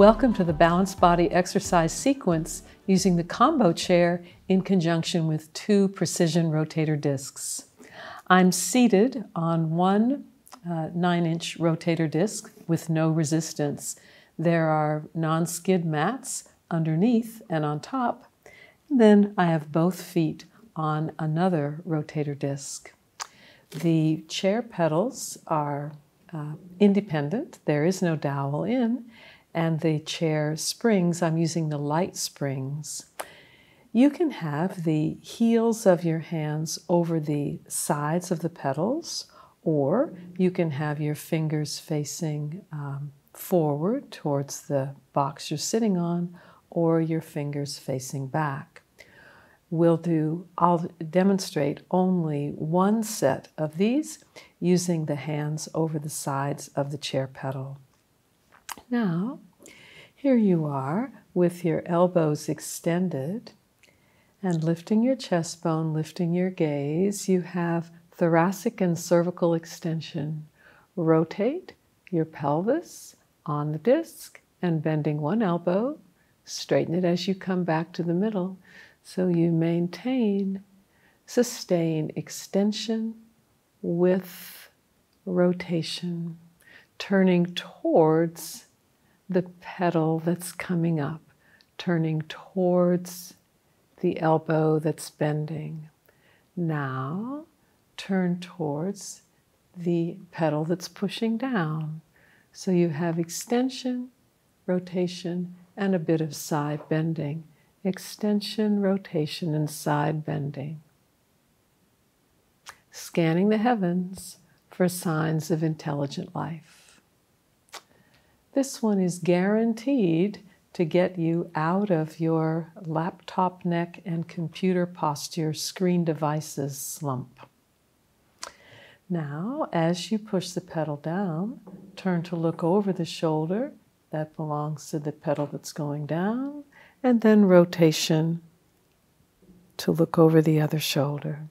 Welcome to the Balanced Body exercise sequence using the combo chair in conjunction with two precision rotator discs. I'm seated on one 9-inch rotator disc with no resistance. There are non-skid mats underneath and on top. And then I have both feet on another rotator disc. The chair pedals are independent. There is no dowel in, and the chair springs, I'm using the light springs. You can have the heels of your hands over the sides of the pedals, or you can have your fingers facing forward towards the box you're sitting on, or your fingers facing back. I'll demonstrate only one set of these using the hands over the sides of the chair pedal. Now, here you are with your elbows extended and lifting your chest bone, lifting your gaze. You have thoracic and cervical extension. Rotate your pelvis on the disc and bending one elbow, straighten it as you come back to the middle. So you maintain, sustain extension with rotation, turning towards the pedal that's coming up, turning towards the elbow that's bending. Now, turn towards the pedal that's pushing down. So you have extension, rotation, and a bit of side bending. Extension, rotation, and side bending. Scanning the heavens for signs of intelligent life. This one is guaranteed to get you out of your laptop neck and computer posture screen devices slump. Now, as you push the pedal down, turn to look over the shoulder that belongs to the pedal that's going down, and then rotation to look over the other shoulder.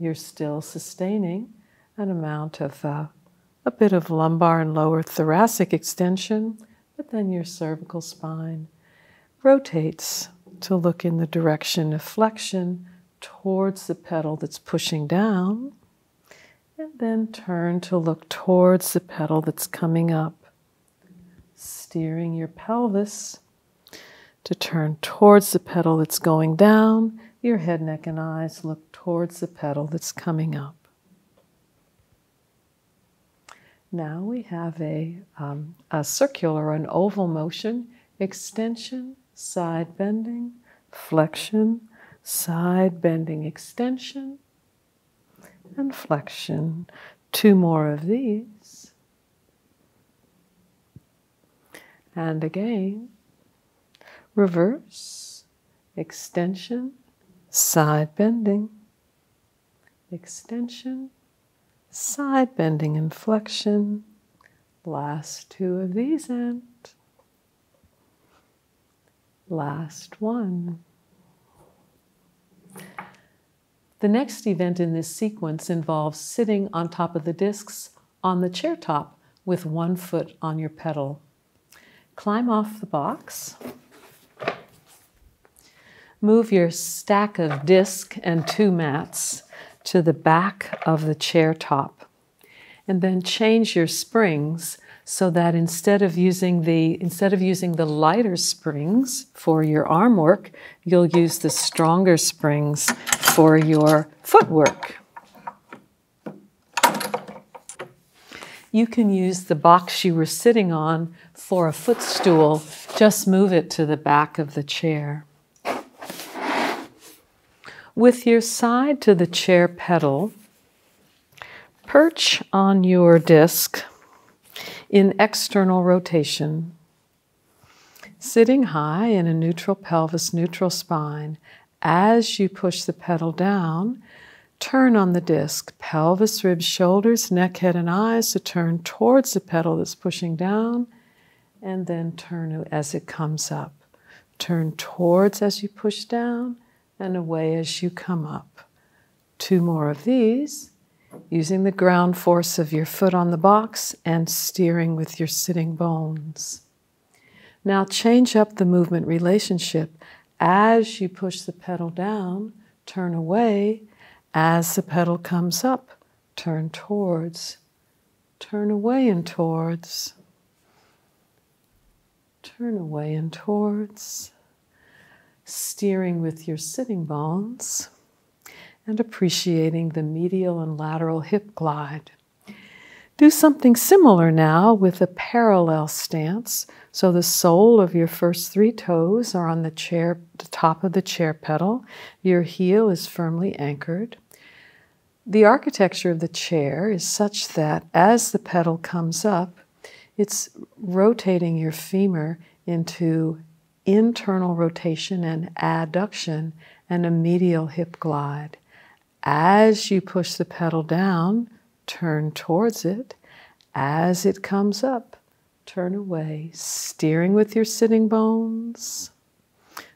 You're still sustaining an amount of a bit of lumbar and lower thoracic extension, but then your cervical spine rotates to look in the direction of flexion towards the pedal that's pushing down, and then turn to look towards the pedal that's coming up, steering your pelvis to turn towards the pedal that's going down. Your head, neck, and eyes look towards the pedal that's coming up. Now we have a circular or an oval motion, extension, side bending, flexion, side bending, extension, and flexion. Two more of these. And again, reverse, extension, side bending, extension, side bending and flexion. Last two of these and last one. The next event in this sequence involves sitting on top of the discs on the chair top with one foot on your pedal. Climb off the box. Move your stack of disc and two mats to the back of the chair top, and then change your springs so that instead of using the lighter springs for your arm work, you'll use the stronger springs for your footwork. You can use the box you were sitting on for a footstool. Just move it to the back of the chair. With your side to the chair pedal, perch on your disc in external rotation, sitting high in a neutral pelvis, neutral spine. As you push the pedal down, turn on the disc, pelvis, ribs, shoulders, neck, head, and eyes to turn towards the pedal that's pushing down, and then turn as it comes up. Turn towards as you push down, and away as you come up. Two more of these, using the ground force of your foot on the box and steering with your sitting bones. Now change up the movement relationship. As you push the pedal down, turn away. As the pedal comes up, turn towards. Turn away and towards. Turn away and towards. Steering with your sitting bones and appreciating the medial and lateral hip glide. Do something similar now with a parallel stance. So the sole of your first three toes are on the chair, the top of the chair pedal. Your heel is firmly anchored. The architecture of the chair is such that as the pedal comes up, it's rotating your femur into internal rotation and adduction and a medial hip glide. As you push the pedal down, turn towards it. As it comes up, turn away, steering with your sitting bones,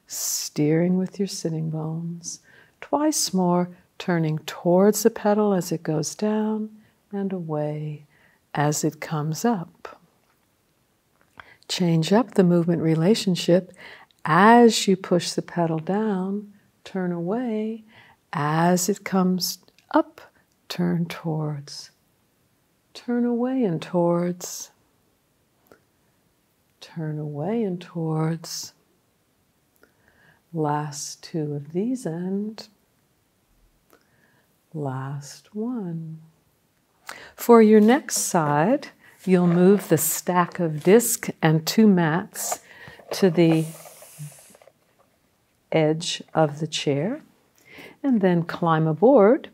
steering with your sitting bones. Twice more, turning towards the pedal as it goes down and away as it comes up. Change up the movement relationship. As you push the pedal down, turn away. As it comes up, turn towards. Turn away and towards. Turn away and towards. Last two of these end. Last one. For your next side, you'll move the stack of disc and two mats to the edge of the chair and then climb aboard,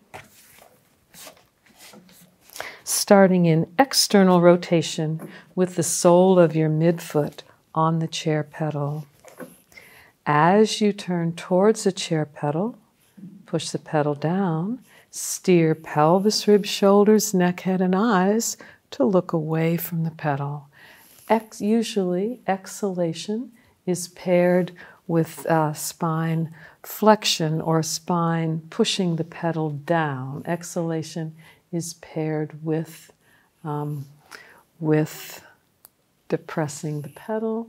starting in external rotation with the sole of your midfoot on the chair pedal. As you turn towards the chair pedal, push the pedal down, steer pelvis, ribs, shoulders, neck, head, and eyes to look away from the pedal. Usually, exhalation is paired with spine flexion or spine pushing the pedal down. Exhalation is paired with depressing the pedal,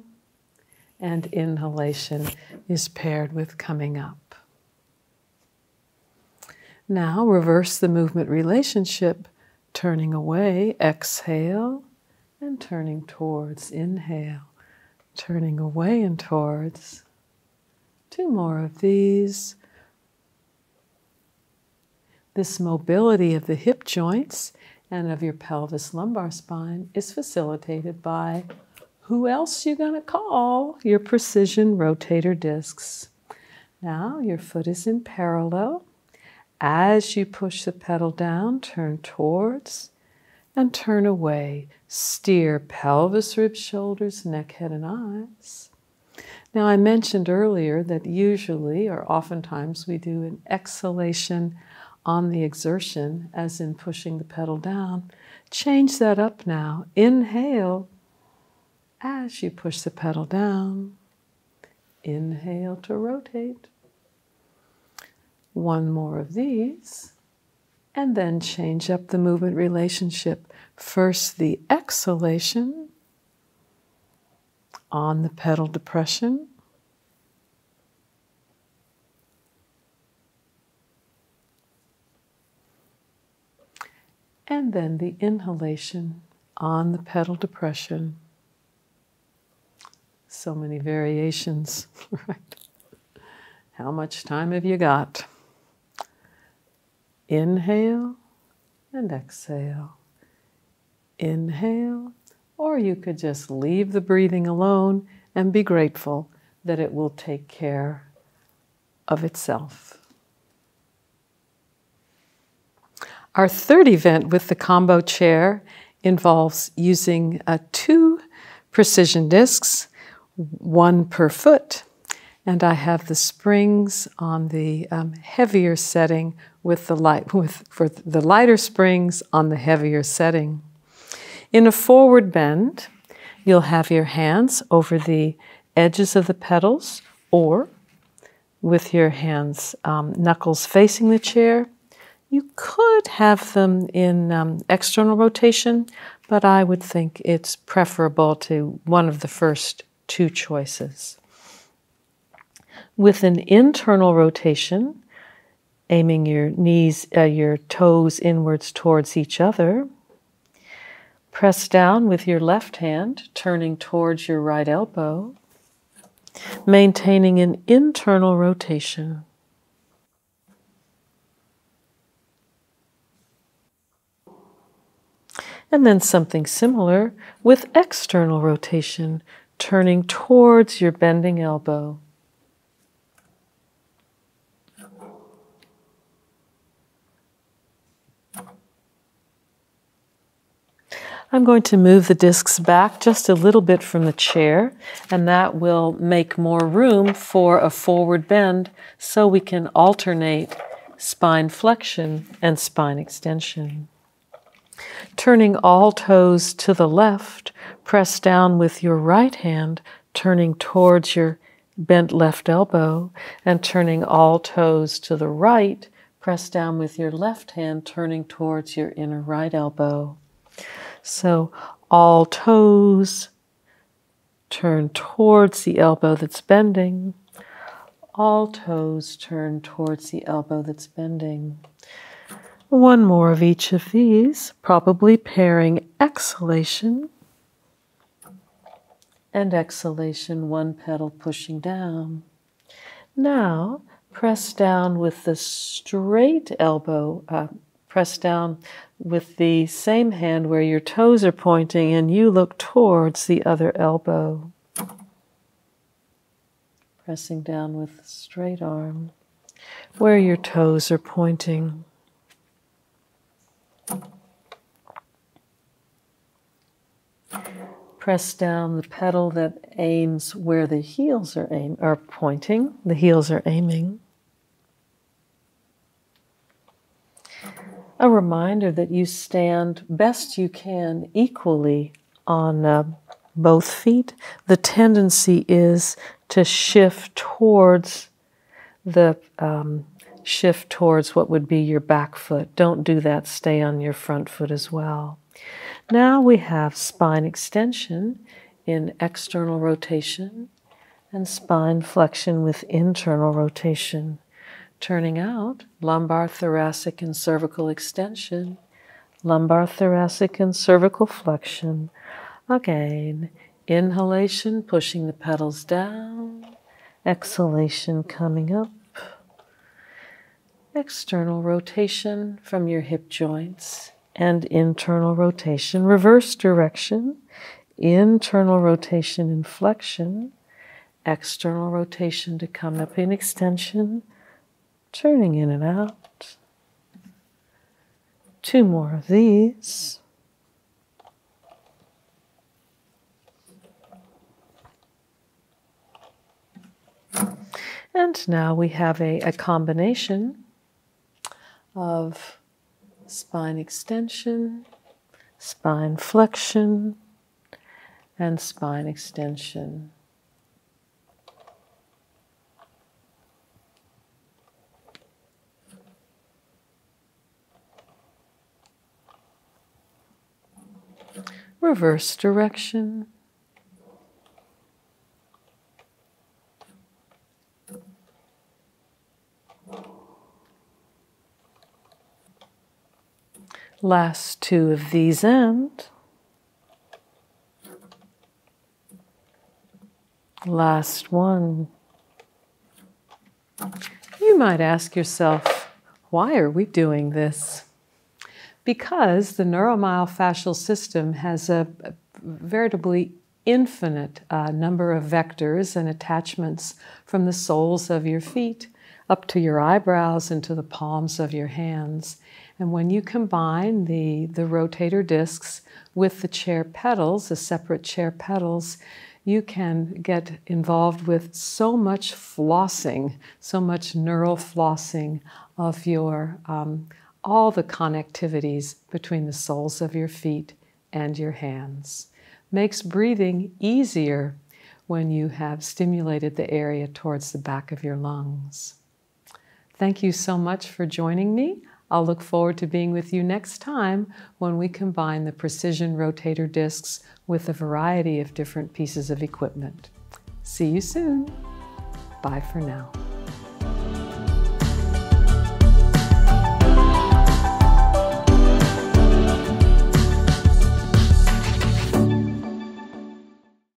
and inhalation is paired with coming up. Now reverse the movement relationship, turning away, exhale, and turning towards, inhale, turning away and towards. Two more of these. This mobility of the hip joints and of your pelvis, lumbar spine is facilitated by who else you're going to call? Your precision rotator discs. Now your foot is in parallel. As you push the pedal down, turn towards and turn away. Steer pelvis, ribs, shoulders, neck, head, and eyes. Now I mentioned earlier that usually or oftentimes we do an exhalation on the exertion, as in pushing the pedal down. Change that up now. Inhale as you push the pedal down. Inhale to rotate. One more of these. And then change up the movement relationship. First the exhalation on the pedal depression. And then the inhalation on the pedal depression. So many variations, right? How much time have you got? Inhale and exhale. Inhale, or you could just leave the breathing alone and be grateful that it will take care of itself. Our third event with the combo chair involves using two precision discs, one per foot, and I have the springs on the heavier setting with the lighter springs on the heavier setting. In a forward bend, you'll have your hands over the edges of the pedals, or with your hands knuckles facing the chair. You could have them in external rotation, but I would think it's preferable to one of the first two choices. With an internal rotation, aiming your knees, your toes inwards towards each other, press down with your left hand, turning towards your right elbow, maintaining an internal rotation. And then something similar with external rotation, turning towards your bending elbow. I'm going to move the discs back just a little bit from the chair, and that will make more room for a forward bend so we can alternate spine flexion and spine extension. Turning all toes to the left, press down with your right hand, turning towards your bent left elbow, and turning all toes to the right, press down with your left hand, turning towards your inner right elbow. So all toes turn towards the elbow that's bending. All toes turn towards the elbow that's bending. One more of each of these, probably pairing exhalation and exhalation, one pedal pushing down. Now press down with the straight elbow up. Press down with the same hand where your toes are pointing and you look towards the other elbow. Pressing down with the straight arm where your toes are pointing. Press down the pedal that aims where the heels are pointing, the heels are aiming. A reminder that you stand best you can equally on both feet. The tendency is to shift towards the what would be your back foot. Don't do that. Stay on your front foot as well. Now we have spine extension in external rotation and spine flexion with internal rotation. Turning out, lumbar, thoracic, and cervical extension, lumbar, thoracic, and cervical flexion. Again, inhalation, pushing the pedals down, exhalation coming up, external rotation from your hip joints, and internal rotation, reverse direction, internal rotation in flexion, external rotation to come up in extension, turning in and out. Two more of these. And now we have a combination of spine extension, spine flexion, and spine extension. Reverse direction. Last two of these end. Last one. You might ask yourself, why are we doing this? Because the neuromyofascial system has a veritably infinite number of vectors and attachments from the soles of your feet up to your eyebrows and to the palms of your hands. And when you combine the rotator discs with the chair pedals, the separate chair pedals, you can get involved with so much flossing, so much neural flossing of your all the connectivities between the soles of your feet and your hands. Makes breathing easier when you have stimulated the area towards the back of your lungs. Thank you so much for joining me. I'll look forward to being with you next time when we combine the precision rotator discs with a variety of different pieces of equipment. See you soon. Bye for now.